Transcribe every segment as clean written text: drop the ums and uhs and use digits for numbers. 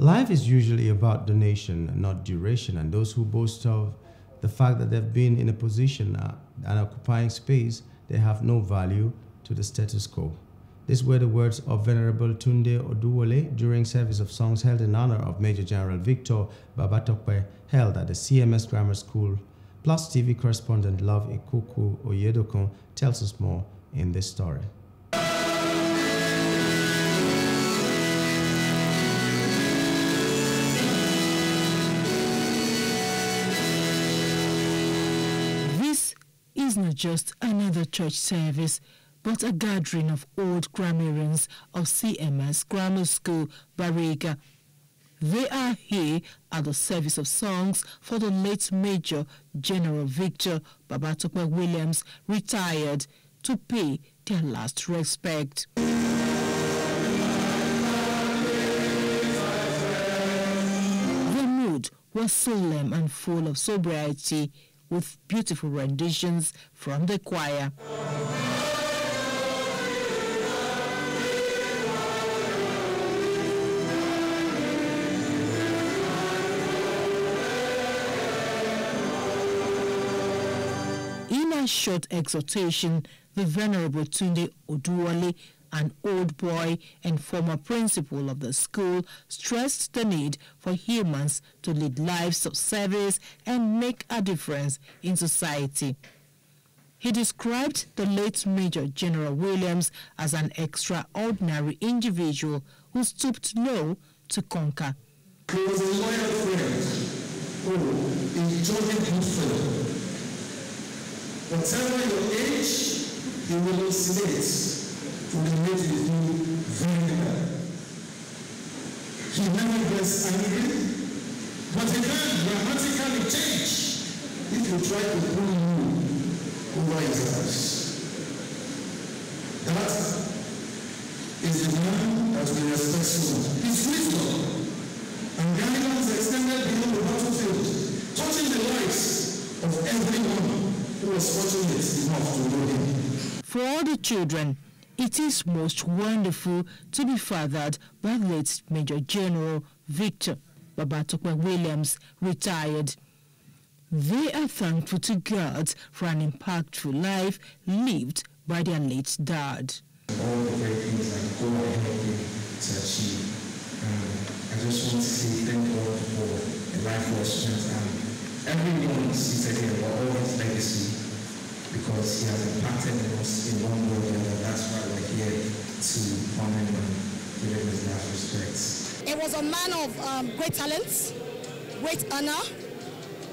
Life is usually about donation, not duration, and those who boast of the fact that they've been in a position and occupying space, they have no value to the status quo. These were the words of Venerable Tunde Oduwole during service of songs held in honor of Major General Victor Babatope, held at the CMS Grammar School. Plus TV correspondent Love Ikuku Oyedokun tells us more in this story. This is not just another church service, but a gathering of old grammarians of CMS Grammar School, Bariga. They are here at the service of songs for the late Major General Victor Babatope Williams, retired, to pay their last respect. The mood was solemn and full of sobriety, with beautiful renditions from the choir. In a short exhortation, the Venerable Tunde Oduwole, an old boy and former principal of the school, stressed the need for humans to lead lives of service and make a difference in society. He described the late Major General Williams as an extraordinary individual who stooped low to conquer. He was a loyal friend who enjoyed himself. Whatever your age, you will oscillate to relate with you very well. He never gets angry, but he can dramatically change if you try to pull you over his eyes. That is the man that we respect so much. His wisdom and guidance extended beyond the battlefield, touching the lives of everyone. For all the children, it is most wonderful to be fathered by late Major General Victor Babatope Williams, retired. They are thankful to God for an impactful life lived by their late dad. All the great things that God helped me to achieve. I just want to say thank God for the life of strength and everyone is excited about all his legacy, because he has impacted us in one way or the other. That's why we're here to honor him and give him his last respects. He was a man of great talents, great honor,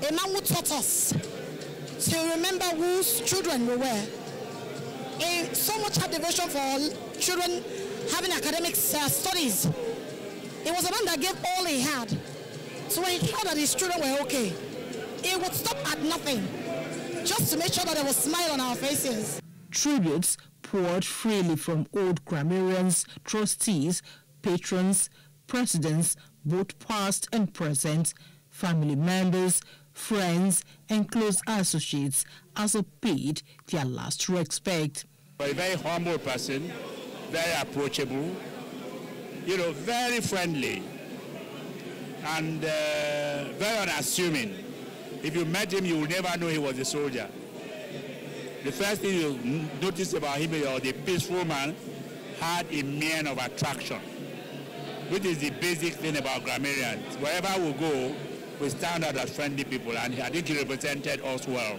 a man who taught us to remember whose children we were. He so much had devotion for children having academic studies. He was a man that gave all he had. So when he thought that his children were okay, he would stop at nothing, just to make sure that there was a smile on our faces. Tributes poured freely from old grammarians, trustees, patrons, presidents, both past and present, family members, friends, and close associates, also paid their last respect. A very humble person, very approachable, you know, very friendly, and very unassuming. If you met him, you will never know he was a soldier. The first thing you notice about him is the peaceful man had a mien of attraction, which is the basic thing about grammarians. Wherever we go, we stand out as friendly people, and I think he represented us well.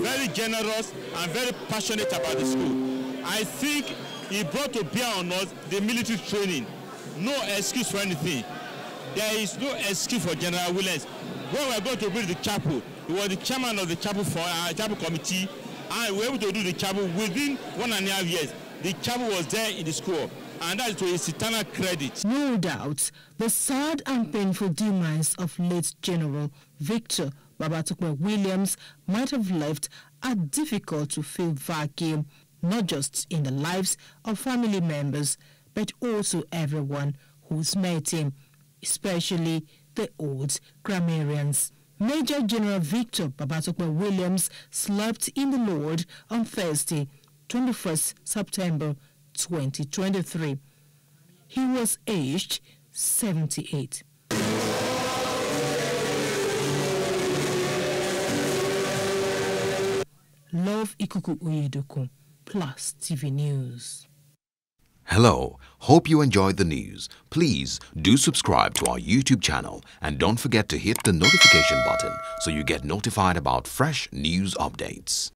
Very generous and very passionate about the school. I think he brought to bear on us the military training. No excuse for anything. There is no excuse for General Williams. When we were going to build the chapel, he was the chairman of the chapel for our chapel committee, and we were able to do the chapel within 1.5 years. The chapel was there in the school, and that is to his eternal credit. No doubt, the sad and painful demise of late General Victor Babatope Williams might have left a difficult-to-fill vacuum, not just in the lives of family members, but also everyone who's met him, especially the old grammarians. Major General Victor Babatope Williams slept in the Lord on Thursday, 21st September 2023. He was aged 78. Love Ikuku Oyedokun, Plus TV News. Hello, hope you enjoyed the news. Please do subscribe to our YouTube channel and don't forget to hit the notification button so you get notified about fresh news updates.